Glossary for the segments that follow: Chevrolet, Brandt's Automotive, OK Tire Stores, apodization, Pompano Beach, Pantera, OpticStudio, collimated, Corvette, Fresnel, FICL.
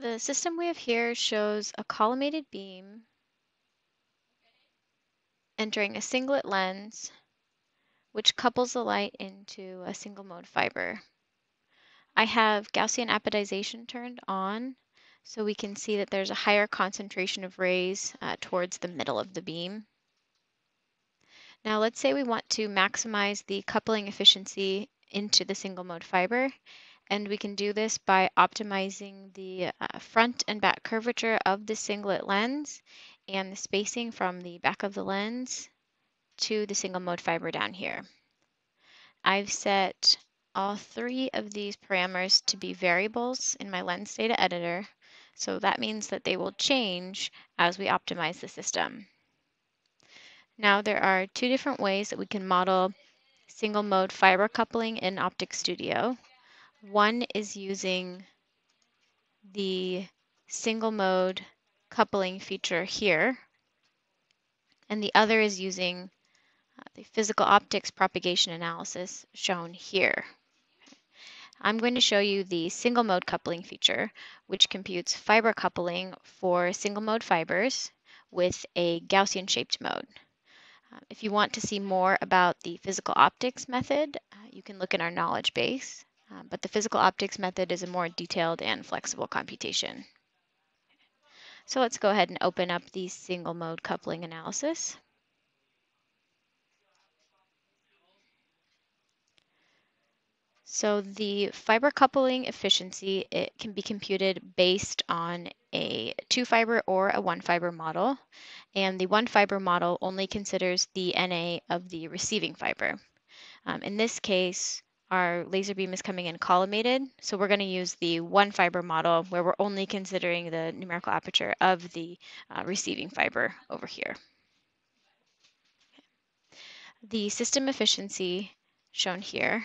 The system we have here shows a collimated beam entering a singlet lens, which couples the light into a single mode fiber. I have Gaussian apodization turned on, so we can see that there's a higher concentration of rays towards the middle of the beam. Now let's say we want to maximize the coupling efficiency into the single mode fiber, and we can do this by optimizing the front and back curvature of the singlet lens and the spacing from the back of the lens to the single mode fiber down here. I've set all three of these parameters to be variables in my lens data editor, so that means that they will change as we optimize the system. Now there are two different ways that we can model single mode fiber coupling in OpticStudio. One is using the single mode coupling feature here, and the other is using the physical optics propagation analysis shown here. I'm going to show you the single mode coupling feature, which computes fiber coupling for single mode fibers with a Gaussian shaped mode. If you want to see more about the physical optics method, you can look in our knowledge base, but the physical optics method is a more detailed and flexible computation. So let's go ahead and open up the single mode coupling analysis. So the fiber coupling efficiency, it can be computed based on a two fiber or a one fiber model. And the one fiber model only considers the NA of the receiving fiber. In this case, our laser beam is coming in collimated. So we're going to use the one fiber model where we're only considering the numerical aperture of the receiving fiber over here. The system efficiency shown here.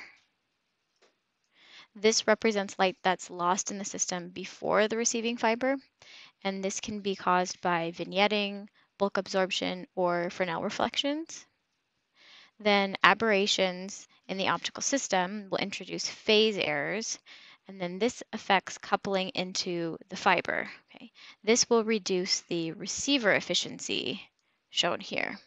This represents light that's lost in the system before the receiving fiber, and this can be caused by vignetting, bulk absorption, or Fresnel reflections. Then aberrations in the optical system will introduce phase errors, and then this affects coupling into the fiber. Okay. This will reduce the receiver efficiency shown here.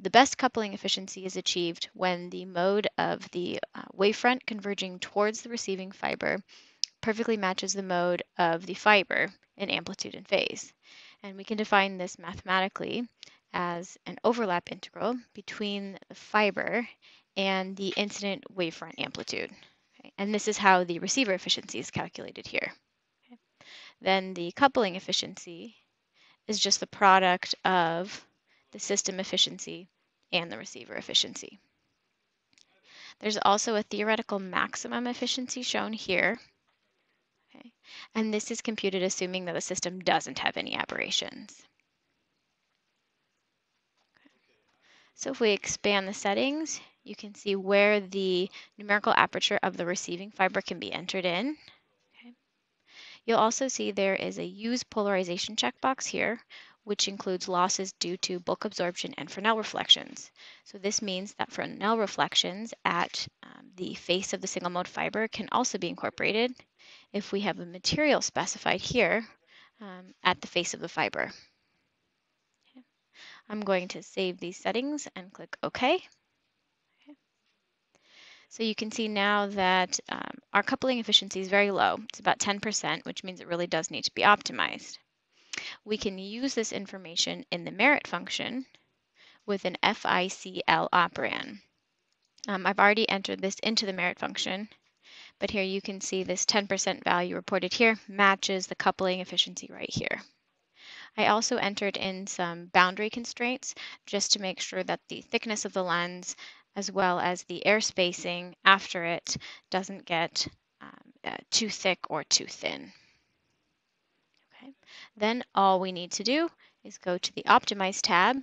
The best coupling efficiency is achieved when the mode of the wavefront converging towards the receiving fiber perfectly matches the mode of the fiber in amplitude and phase. And we can define this mathematically as an overlap integral between the fiber and the incident wavefront amplitude. Okay. And this is how the receiver efficiency is calculated here. Okay. Then the coupling efficiency is just the product of the system efficiency, and the receiver efficiency. There's also a theoretical maximum efficiency shown here. Okay. And this is computed assuming that the system doesn't have any aberrations. Okay. So if we expand the settings, you can see where the numerical aperture of the receiving fiber can be entered in. Okay. You'll also see there is a use polarization checkbox here, which includes losses due to bulk absorption and Fresnel reflections. So this means that Fresnel reflections at the face of the single mode fiber can also be incorporated if we have a material specified here at the face of the fiber. Okay. I'm going to save these settings and click OK. Okay. So you can see now that our coupling efficiency is very low. It's about 10%, which means it really does need to be optimized. We can use this information in the merit function with an FICL operand. I've already entered this into the merit function, but here you can see this 10% value reported here matches the coupling efficiency right here. I also entered in some boundary constraints just to make sure that the thickness of the lens as well as the air spacing after it doesn't get too thick or too thin. Then all we need to do is go to the Optimize tab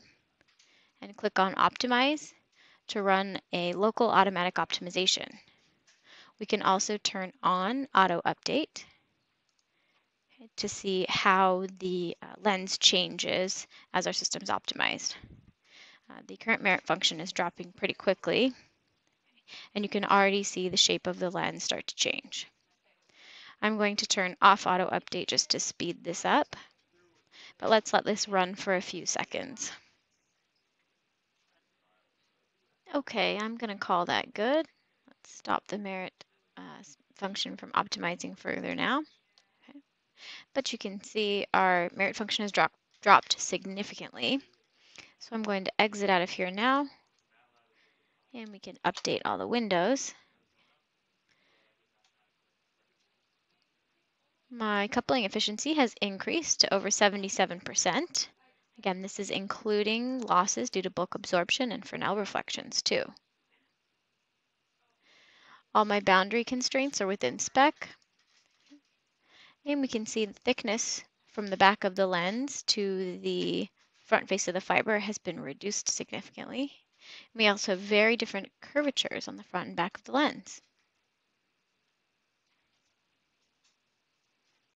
and click on Optimize to run a local automatic optimization. We can also turn on Auto Update to see how the lens changes as our system's optimized. The current merit function is dropping pretty quickly, and you can already see the shape of the lens start to change. I'm going to turn off auto update just to speed this up, but let's let this run for a few seconds. Okay, I'm going to call that good. Let's stop the merit function from optimizing further now. Okay. But you can see our merit function has dropped significantly. So I'm going to exit out of here now, and we can update all the windows. My coupling efficiency has increased to over 77%. Again, this is including losses due to bulk absorption and Fresnel reflections too. All my boundary constraints are within spec. And we can see the thickness from the back of the lens to the front face of the fiber has been reduced significantly. We also have very different curvatures on the front and back of the lens.